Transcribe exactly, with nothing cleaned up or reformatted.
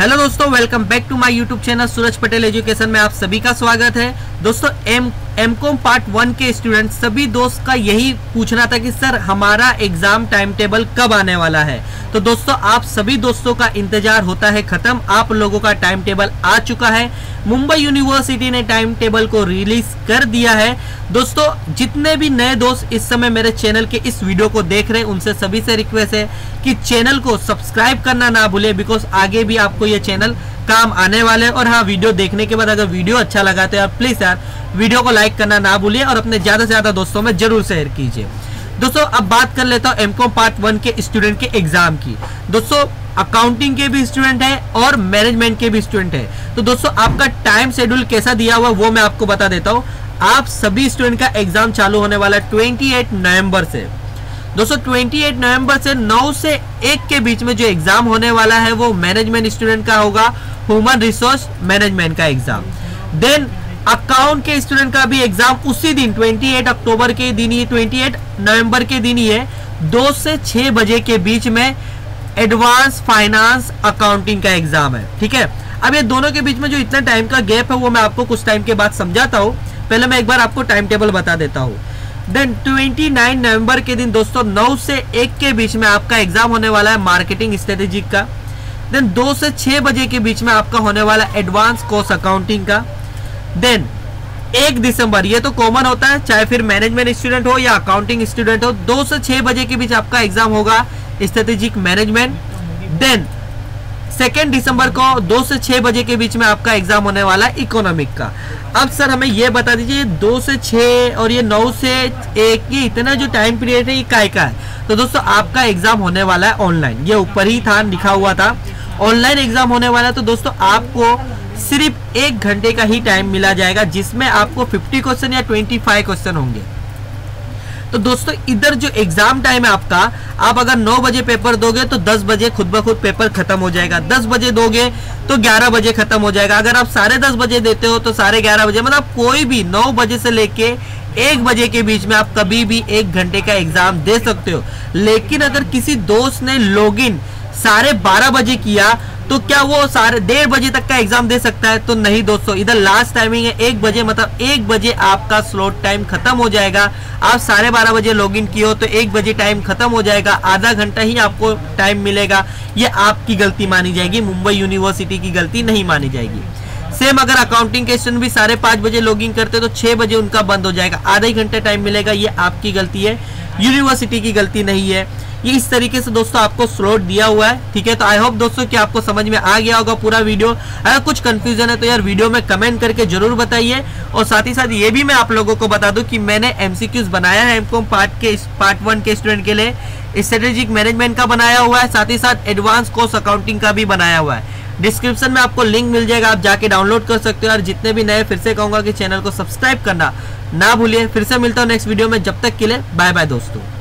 Hello दोस्तों, welcome back to my YouTube channel Suraj Patel education में आप सभी का स्वागत है। दोस्तों एम एम.कॉम पार्ट वन के स्टूडेंट सभी दोस्त का यही पूछना था कि सर हमारा एग्जाम टाइम टेबल कब आने वाला है। तो दोस्तों आप सभी दोस्तों का इंतजार होता है खत्म, आप लोगों का टाइम टेबल आ चुका है। मुंबई यूनिवर्सिटी ने टाइम टेबल को रिलीज कर दिया है। दोस्तों जितने भी नए दोस्त इस समय मेरे चैनल के इस वीडियो को देख रहे हैं उनसे सभी से रिक्वेस्ट है कि चैनल को सब्सक्राइब करना ना भूले, बिकॉज आगे भी आपको ये चैनल काम आने वाले। और हाँ, वीडियो देखने के बाद अगर वीडियो अच्छा लगा तो यार प्लीज यार वीडियो को लाइक करना ना भूलिए और अपने ज्यादा से ज्यादा दोस्तों में जरूर शेयर कीजिए। दोस्तों अब बात कर लेता हूँ एम.कॉम पार्ट वन के स्टूडेंट के एग्जाम की। दोस्तों अकाउंटिंग के भी स्टूडेंट है और मैनेजमेंट के भी स्टूडेंट है। तो दोस्तों आपका टाइम शेड्यूल कैसा दिया हुआ वो मैं आपको बता देता हूँ। आप सभी स्टूडेंट का एग्जाम चालू होने वाला है अट्ठाईस नवंबर से। दोस्तों अट्ठाईस नवंबर से नौ से एक के बीच में जो एग्जाम होने वाला है वो मैनेजमेंट स्टूडेंट का होगा, ह्यूमन रिसोर्स मैनेजमेंट का एग्जाम। देन अकाउंट के स्टूडेंट का भी एग्जाम उसी दिन अट्ठाईस अक्टूबर के दिन ही अट्ठाईस नवंबर के दिन ही है, दो से छह बजे के बीच में एडवांस फाइनेंस अकाउंटिंग का एग्जाम है। ठीक है, अब ये दोनों के बीच में जो इतना टाइम का गैप है वो मैं आपको कुछ टाइम के बाद समझाता हूँ, पहले मैं एक बार आपको टाइम टेबल बता देता हूँ। देन उनतीस नवंबर के दिन दोस्तों नौ से एक के बीच में आपका एग्जाम होने वाला है मार्केटिंग स्ट्रेटेजी का। देन दो से छह बजे के बीच में आपका होने वाला एडवांस कोर्स अकाउंटिंग का। देन एक दिसंबर, ये तो कॉमन होता है चाहे फिर मैनेजमेंट स्टूडेंट हो या अकाउंटिंग स्टूडेंट हो, दो से छह बजे के बीच आपका एग्जाम होगा स्ट्रेटेजिक मैनेजमेंट। देन सेकेंड दिसंबर को दो से छह बजे के बीच में आपका एग्जाम होने वाला है इकोनॉमिक का। अब सर हमें ये बता दीजिए दो से छः और ये नौ से एक ये इतना जो टाइम पीरियड है ये काय का है। तो दोस्तों आपका एग्जाम होने वाला है ऑनलाइन, ये ऊपर ही था लिखा हुआ था ऑनलाइन एग्जाम होने वाला है। तो दोस्तों आपको सिर्फ एक घंटे का ही टाइम मिला जाएगा जिसमें आपको फिफ्टी क्वेश्चन या ट्वेंटी फाइव क्वेश्चन होंगे। तो दोस्तों इधर जो एग्जाम टाइम है आपका, आप अगर नौ बजे पेपर दोगे तो दस बजे खुद ब खुद पेपर खत्म हो जाएगा, दस बजे दोगे तो ग्यारह बजे खत्म हो जाएगा, अगर आप साढ़े दस बजे देते हो तो साढ़े ग्यारह बजे मतलब कोई भी नौ बजे से लेके एक बजे के बीच में आप कभी भी एक घंटे का एग्जाम दे सकते हो। लेकिन अगर किसी दोस्त ने लॉग इन साढ़े बारह बजे किया तो क्या वो साढ़े डेढ़ बजे तक का एग्जाम दे सकता है? तो नहीं दोस्तों, इधर लास्ट टाइमिंग है एक बजे, मतलब एक बजे आपका स्लॉट टाइम खत्म हो जाएगा। आप साढ़े बारह बजे लॉग इन किए हो तो एक बजे टाइम खत्म हो जाएगा, आधा घंटा ही आपको टाइम मिलेगा। ये आपकी गलती मानी जाएगी, मुंबई यूनिवर्सिटी की गलती नहीं मानी जाएगी। सेम अगर अकाउंटिंग के स्टूडेंट भी साढ़े पाँच बजे लॉग इन करते तो छः बजे उनका बंद हो जाएगा, आधा ही घंटा टाइम मिलेगा। ये आपकी गलती है, यूनिवर्सिटी की गलती नहीं है। ये इस तरीके से दोस्तों आपको स्लॉट दिया हुआ है। ठीक है, तो आई होप दोस्तों कि आपको समझ में आ गया होगा पूरा वीडियो। अगर कुछ कंफ्यूजन है तो यार वीडियो में कमेंट करके जरूर बताइए। और साथ ही साथ ये भी मैं आप लोगों को बता दूं कि मैंने एमसीक्यूज बनाया है एम.कॉम पार्ट के पार्ट वन के स्टूडेंट के लिए, स्ट्रेटेजिक मैनेजमेंट का बनाया हुआ है, साथ ही साथ एडवांस कोर्स अकाउंटिंग का भी बनाया हुआ है। डिस्क्रिप्शन में आपको लिंक मिल जाएगा, आप जाके डाउनलोड कर सकते हो। और जितने भी नए फिर से कहूँगा कि चैनल को सब्सक्राइब करना ना भूलिए। फिर से मिलता हूँ नेक्स्ट वीडियो में, जब तक के लिए बाय बाय दोस्तों।